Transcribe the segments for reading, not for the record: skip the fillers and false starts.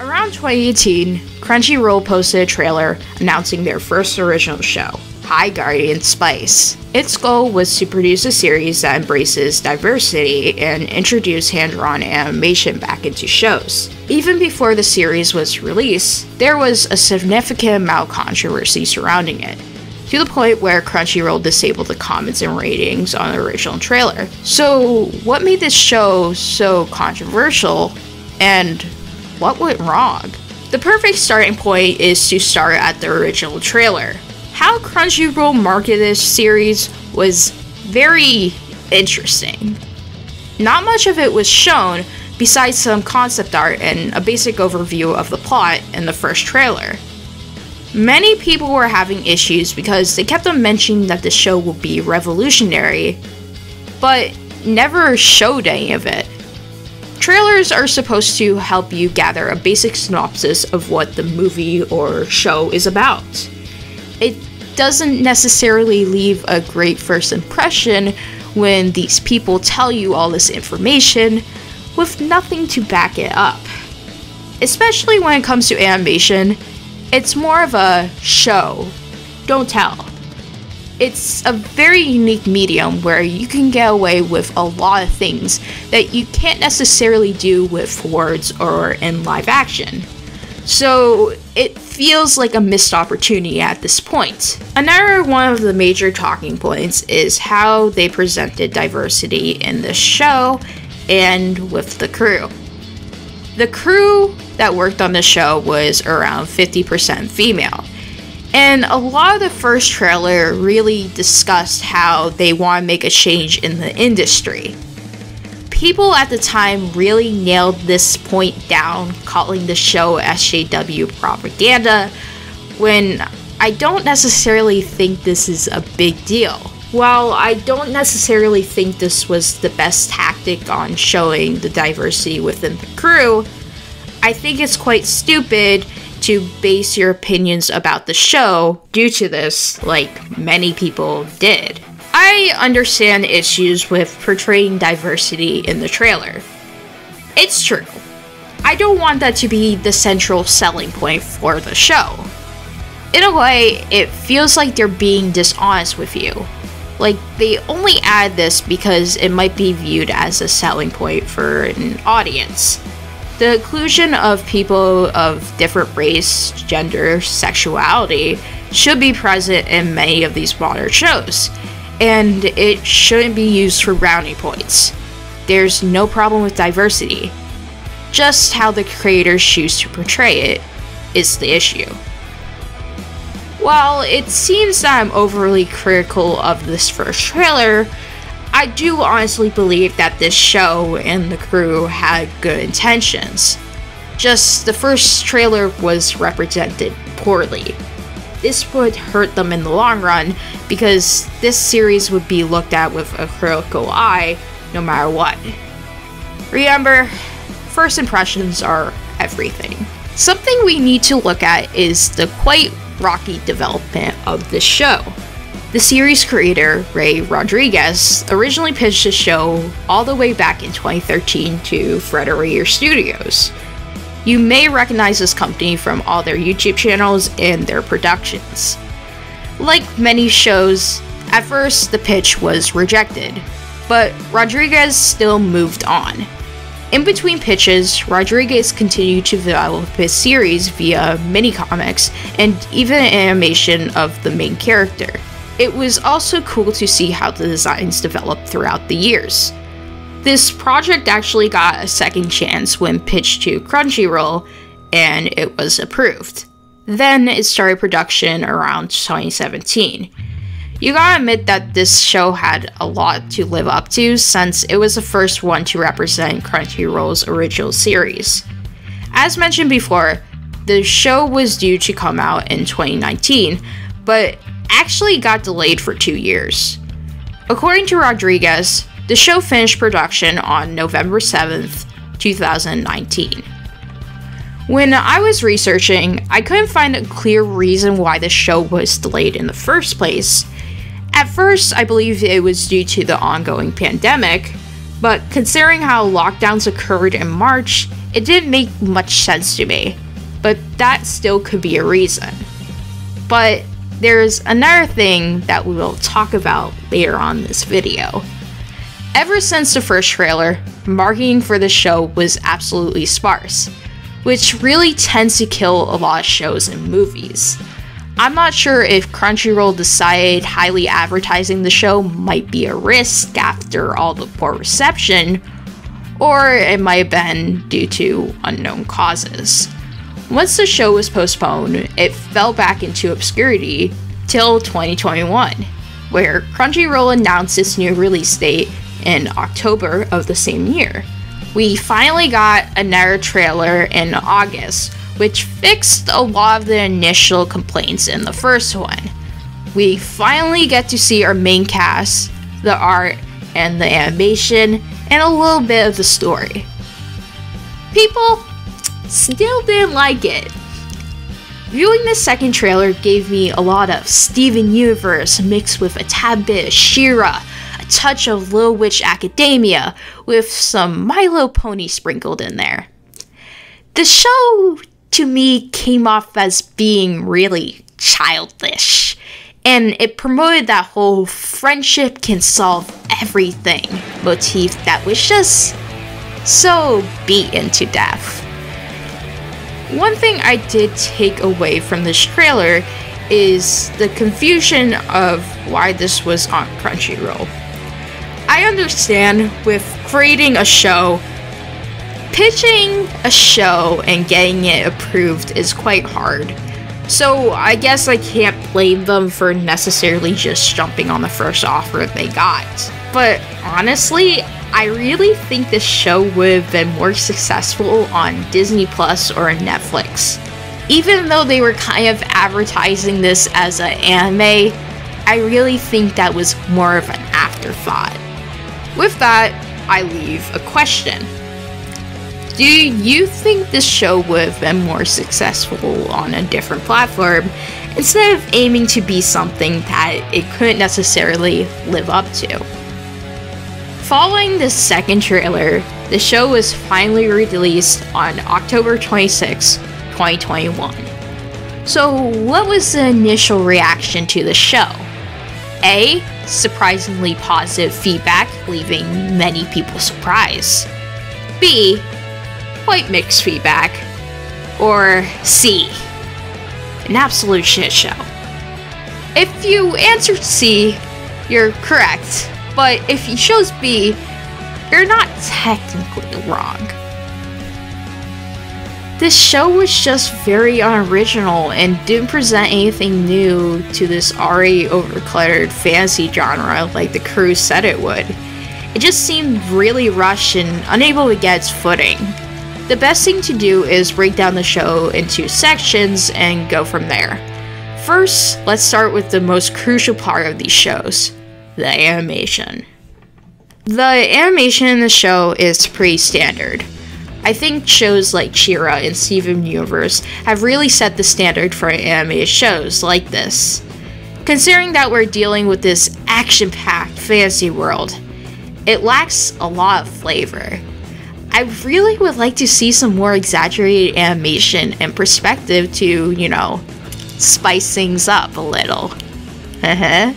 Around 2018, Crunchyroll posted a trailer announcing their first original show, High Guardian Spice. Its goal was to produce a series that embraces diversity and introduce hand-drawn animation back into shows. Even before the series was released, there was a significant amount of controversy surrounding it, to the point where Crunchyroll disabled the comments and ratings on the original trailer. So what made this show so controversial, and what went wrong? The perfect starting point is to start at the original trailer. How Crunchyroll marketed this series was very interesting. Not much of it was shown, besides some concept art and a basic overview of the plot in the first trailer. Many people were having issues because they kept on mentioning that the show will be revolutionary, but never showed any of it. Trailers are supposed to help you gather a basic synopsis of what the movie or show is about. It doesn't necessarily leave a great first impression when these people tell you all this information with nothing to back it up. Especially when it comes to animation, it's more of a show, don't tell. It's a very unique medium where you can get away with a lot of things that you can't necessarily do with words or in live action. So it feels like a missed opportunity at this point. Another one of the major talking points is how they presented diversity in the show and with the crew. The crew that worked on the show was around 50% female. And a lot of the first trailer really discussed how they want to make a change in the industry. People at the time really nailed this point down, calling the show SJW propaganda, when I don't necessarily think this is a big deal. While I don't necessarily think this was the best tactic on showing the diversity within the crew, I think it's quite stupid to base your opinions about the show due to this, like many people did. I understand issues with portraying diversity in the trailer. It's true. I don't want that to be the central selling point for the show. In a way, it feels like they're being dishonest with you. Like, they only add this because it might be viewed as a selling point for an audience. The inclusion of people of different race, gender, sexuality should be present in many of these modern shows, and it shouldn't be used for brownie points. There's no problem with diversity. Just how the creators choose to portray it is the issue. While it seems that I'm overly critical of this first trailer, I do honestly believe that this show and the crew had good intentions. Just the first trailer was represented poorly. This would hurt them in the long run because this series would be looked at with a critical eye no matter what. Remember, first impressions are everything. Something we need to look at is the quite rocky development of this show. The series creator, Ray Rodriguez, originally pitched the show all the way back in 2013 to Frederator Studios. You may recognize this company from all their YouTube channels and their productions. Like many shows, at first the pitch was rejected, but Rodriguez still moved on. In between pitches, Rodriguez continued to develop his series via mini-comics and even animation of the main character. It was also cool to see how the designs developed throughout the years. This project actually got a second chance when pitched to Crunchyroll, and it was approved. Then it started production around 2017. You gotta admit that this show had a lot to live up to since it was the first one to represent Crunchyroll's original series. As mentioned before, the show was due to come out in 2019, but actually got delayed for 2 years. According to Rodriguez, the show finished production on November 7th, 2019. When I was researching, I couldn't find a clear reason why the show was delayed in the first place. At first, I believed it was due to the ongoing pandemic, but considering how lockdowns occurred in March, it didn't make much sense to me, but that still could be a reason. But there's another thing that we will talk about later on this video. Ever since the first trailer, marketing for the show was absolutely sparse, which really tends to kill a lot of shows and movies. I'm not sure if Crunchyroll decided highly advertising the show might be a risk after all the poor reception, or it might have been due to unknown causes. Once the show was postponed, it fell back into obscurity till 2021, where Crunchyroll announced its new release date in October of the same year. We finally got another trailer in August, which fixed a lot of the initial complaints in the first one. We finally get to see our main cast, the art, and the animation, and a little bit of the story. People still didn't like it. Viewing the second trailer gave me a lot of Steven Universe mixed with a tad bit of She-Ra, a touch of Little Witch Academia, with some My Little Pony sprinkled in there. The show to me came off as being really childish, and it promoted that whole friendship can solve everything motif that was just so beaten to death. One thing I did take away from this trailer is the confusion of why this was on Crunchyroll. I understand with creating a show, pitching a show and getting it approved is quite hard, so I guess I can't blame them for necessarily just jumping on the first offer they got. But honestly, I really think this show would have been more successful on Disney Plus or Netflix. Even though they were kind of advertising this as an anime, I really think that was more of an afterthought. With that, I leave a question. Do you think this show would have been more successful on a different platform instead of aiming to be something that it couldn't necessarily live up to? Following the second trailer, the show was finally released on October 26, 2021. So what was the initial reaction to the show? A. Surprisingly positive feedback, leaving many people surprised. B. Quite mixed feedback. Or C. An absolute shit show. If you answered C, you're correct, but if you chose B, you're not technically wrong. This show was just very unoriginal and didn't present anything new to this already overcluttered fantasy genre like the crew said it would. It just seemed really rushed and unable to get its footing. The best thing to do is break down the show into sections and go from there. First, let's start with the most crucial part of these shows, the animation. The animation in the show is pretty standard. I think shows like She-Ra and Steven Universe have really set the standard for anime shows like this. Considering that we're dealing with this action-packed fantasy world, it lacks a lot of flavor. I really would like to see some more exaggerated animation and perspective to, you know, spice things up a little. Many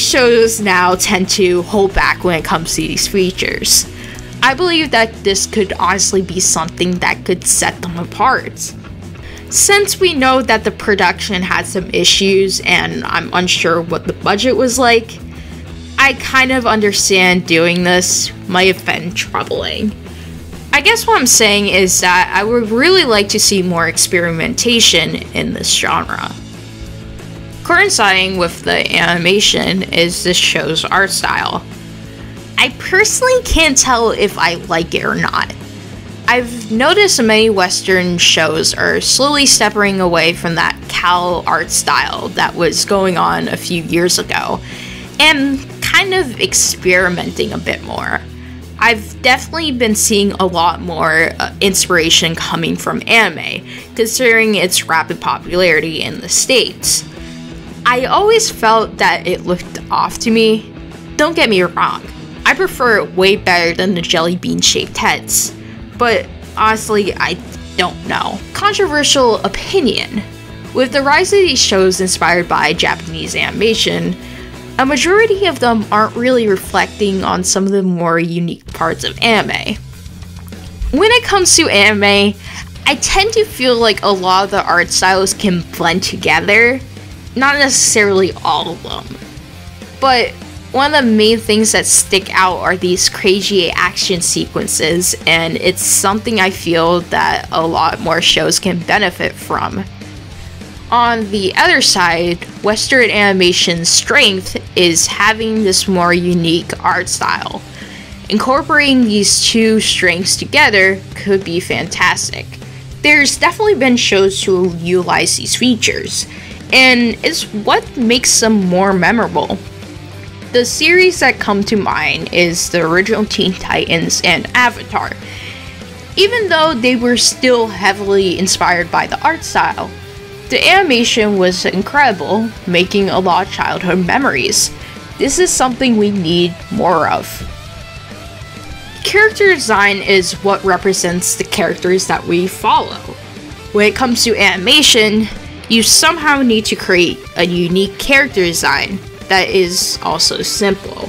shows now tend to hold back when it comes to these features. I believe that this could honestly be something that could set them apart. Since we know that the production had some issues and I'm unsure what the budget was like, I kind of understand doing this might have been troubling. I guess what I'm saying is that I would really like to see more experimentation in this genre. Coinciding with the animation is this show's art style. I personally can't tell if I like it or not. I've noticed many Western shows are slowly stepping away from that cowl art style that was going on a few years ago, and kind of experimenting a bit more. I've definitely been seeing a lot more inspiration coming from anime, considering its rapid popularity in the States. I always felt that it looked off to me. Don't get me wrong, I prefer it way better than the jelly bean shaped heads, but honestly, I don't know. Controversial opinion. With the rise of these shows inspired by Japanese animation, a majority of them aren't really reflecting on some of the more unique parts of anime. When it comes to anime, I tend to feel like a lot of the art styles can blend together, not necessarily all of them. But one of the main things that stick out are these crazy action sequences, and it's something I feel that a lot more shows can benefit from. On the other side, Western animation's strength is having this more unique art style. Incorporating these two strengths together could be fantastic. There's definitely been shows who utilize these features, and it's what makes them more memorable. The series that come to mind is the original Teen Titans and Avatar. Even though they were still heavily inspired by the art style, the animation was incredible, making a lot of childhood memories. This is something we need more of. Character design is what represents the characters that we follow. When it comes to animation, you somehow need to create a unique character design that is also simple.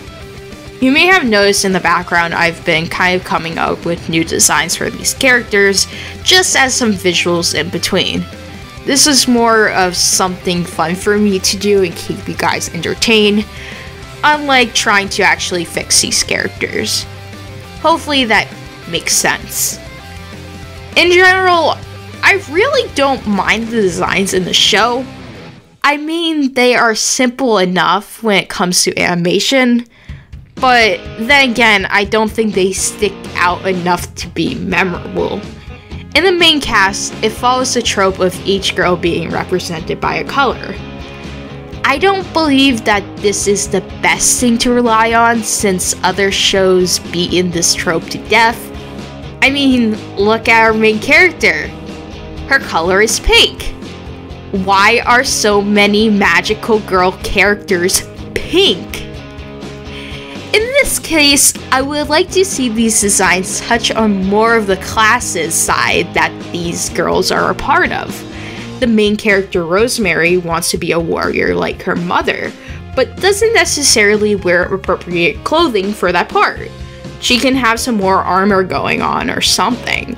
You may have noticed in the background I've been kind of coming up with new designs for these characters, just as some visuals in between. This is more of something fun for me to do and keep you guys entertained, unlike trying to actually fix these characters. Hopefully that makes sense. In general, I really don't mind the designs in the show. I mean, they are simple enough when it comes to animation, but then again, I don't think they stick out enough to be memorable. In the main cast, it follows the trope of each girl being represented by a color. I don't believe that this is the best thing to rely on since other shows beat in this trope to death. I mean, look at our main character. Her color is pink. Why are so many magical girl characters pink? In this case, I would like to see these designs touch on more of the classes side that these girls are a part of. The main character Rosemary wants to be a warrior like her mother, but doesn't necessarily wear appropriate clothing for that part. She can have some more armor going on or something.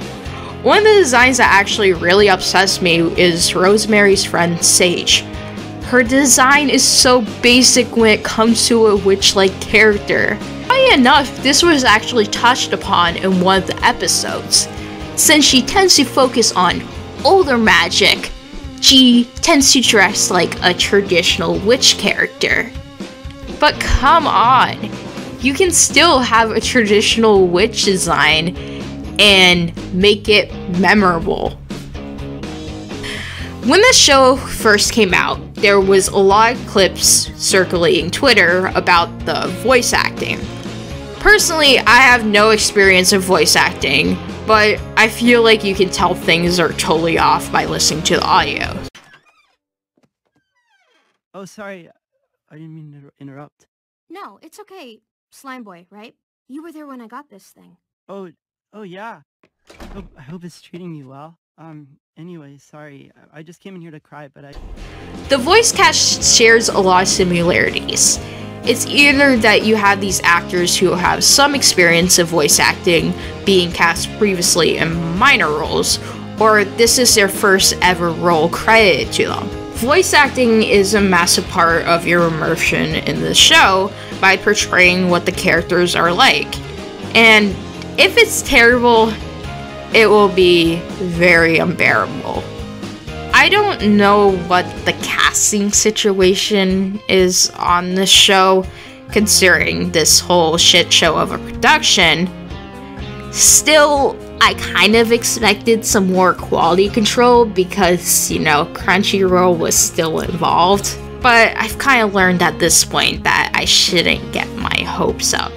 One of the designs that actually really upsets me is Rosemary's friend Sage. Her design is so basic when it comes to a witch-like character. Funny enough, this was actually touched upon in one of the episodes. Since she tends to focus on older magic, she tends to dress like a traditional witch character. But come on, you can still have a traditional witch design and make it memorable. When the show first came out, there was a lot of clips circulating Twitter about the voice acting. Personally, I have no experience in voice acting, but I feel like you can tell things are totally off by listening to the audio. Oh, sorry. I didn't mean to interrupt. No, it's okay. Slime Boy, right? You were there when I got this thing. Oh yeah. I hope it's treating you well. Anyway, sorry, I just came in here to cry, but The voice cast shares a lot of similarities. It's either that you have these actors who have some experience of voice acting being cast previously in minor roles, or this is their first ever role credited to them. Voice acting is a massive part of your immersion in the show by portraying what the characters are like, and if it's terrible, it will be very unbearable. I don't know what the casting situation is on this show, considering this whole shit show of a production. Still, I kind of expected some more quality control because, you know, Crunchyroll was still involved. But I've kind of learned at this point that I shouldn't get my hopes up.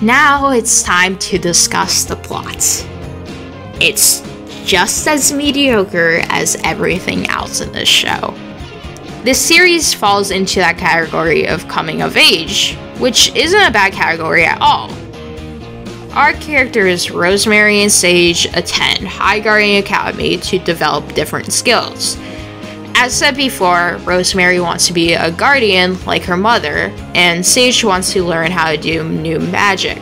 Now it's time to discuss the plot. It's just as mediocre as everything else in this show. This series falls into that category of coming of age, which isn't a bad category at all. Our characters Rosemary and Sage attend High Guardian Academy to develop different skills. As said before, Rosemary wants to be a guardian like her mother, and Sage wants to learn how to do new magic.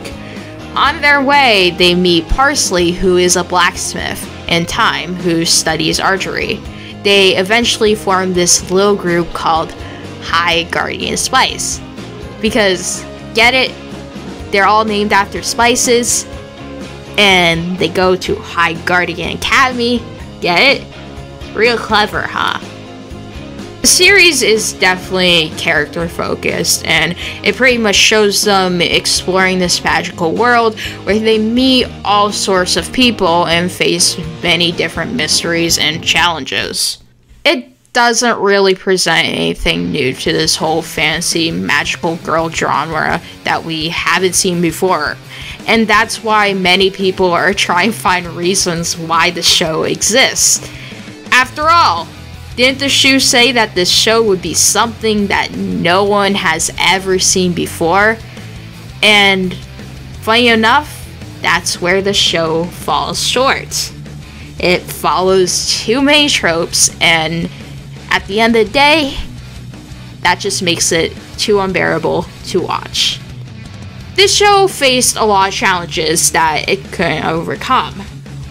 On their way, they meet Parsley, who is a blacksmith, and Thyme, who studies archery. They eventually form this little group called High Guardian Spice. Because, get it? They're all named after spices, and they go to High Guardian Academy. Get it? Real clever, huh? The series is definitely character focused, and it pretty much shows them exploring this magical world where they meet all sorts of people and face many different mysteries and challenges. It doesn't really present anything new to this whole fantasy magical girl genre that we haven't seen before, and that's why many people are trying to find reasons why the show exists. After all, didn't the shoe say that this show would be something that no one has ever seen before? And funny enough, that's where the show falls short. It follows too many tropes, and at the end of the day, that just makes it too unbearable to watch. This show faced a lot of challenges that it couldn't overcome.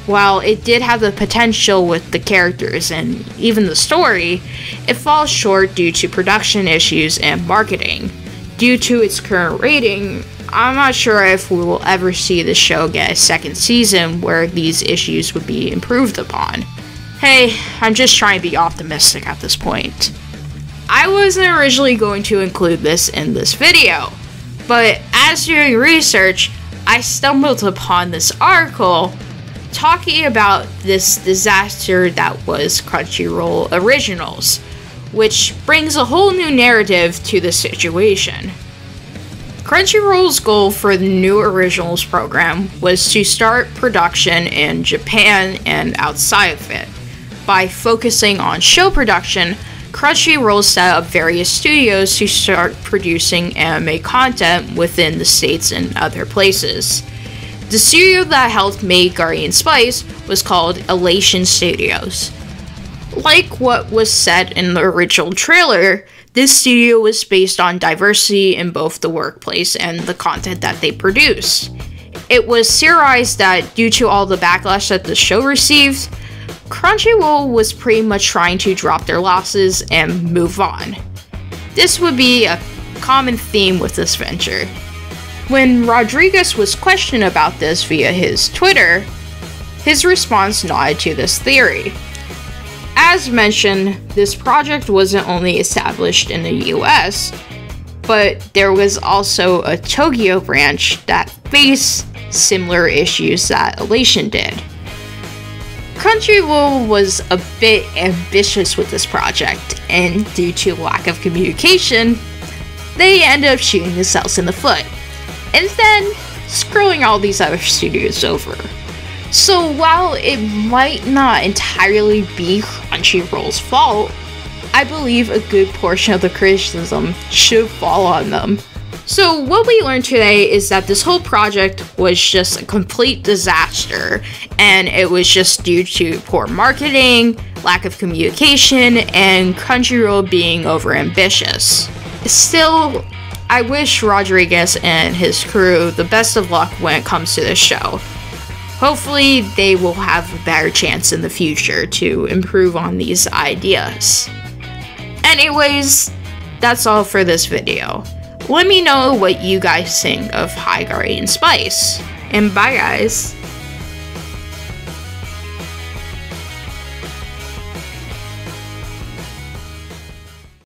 While it did have the potential with the characters and even the story, it falls short due to production issues and marketing. Due to its current rating, I'm not sure if we will ever see the show get a second season where these issues would be improved upon. Hey, I'm just trying to be optimistic at this point. I wasn't originally going to include this in this video, but as doing research, I stumbled upon this article talking about this disaster that was Crunchyroll Originals, which brings a whole new narrative to the situation. Crunchyroll's goal for the new Originals program was to start production in Japan and outside of it. By focusing on show production, Crunchyroll set up various studios to start producing anime content within the States and other places. The studio that helped make Guardian Spice was called Elation Studios. Like what was said in the original trailer, this studio was based on diversity in both the workplace and the content that they produce. It was theorized that due to all the backlash that the show received, Crunchyroll was pretty much trying to drop their losses and move on. This would be a common theme with this venture. When Rodriguez was questioned about this via his Twitter, his response nodded to this theory. As mentioned, this project wasn't only established in the US, but there was also a Tokyo branch that faced similar issues that Elation did. Crunchyroll was a bit ambitious with this project, and due to lack of communication, they ended up shooting themselves in the foot, and then screwing all these other studios over. So while it might not entirely be Crunchyroll's fault, I believe a good portion of the criticism should fall on them. So what we learned today is that this whole project was just a complete disaster, and it was just due to poor marketing, lack of communication, and Crunchyroll being overambitious. Still, I wish Rodriguez and his crew the best of luck when it comes to this show. Hopefully, they will have a better chance in the future to improve on these ideas. Anyways, that's all for this video. Let me know what you guys think of High Guardian Spice. And bye guys!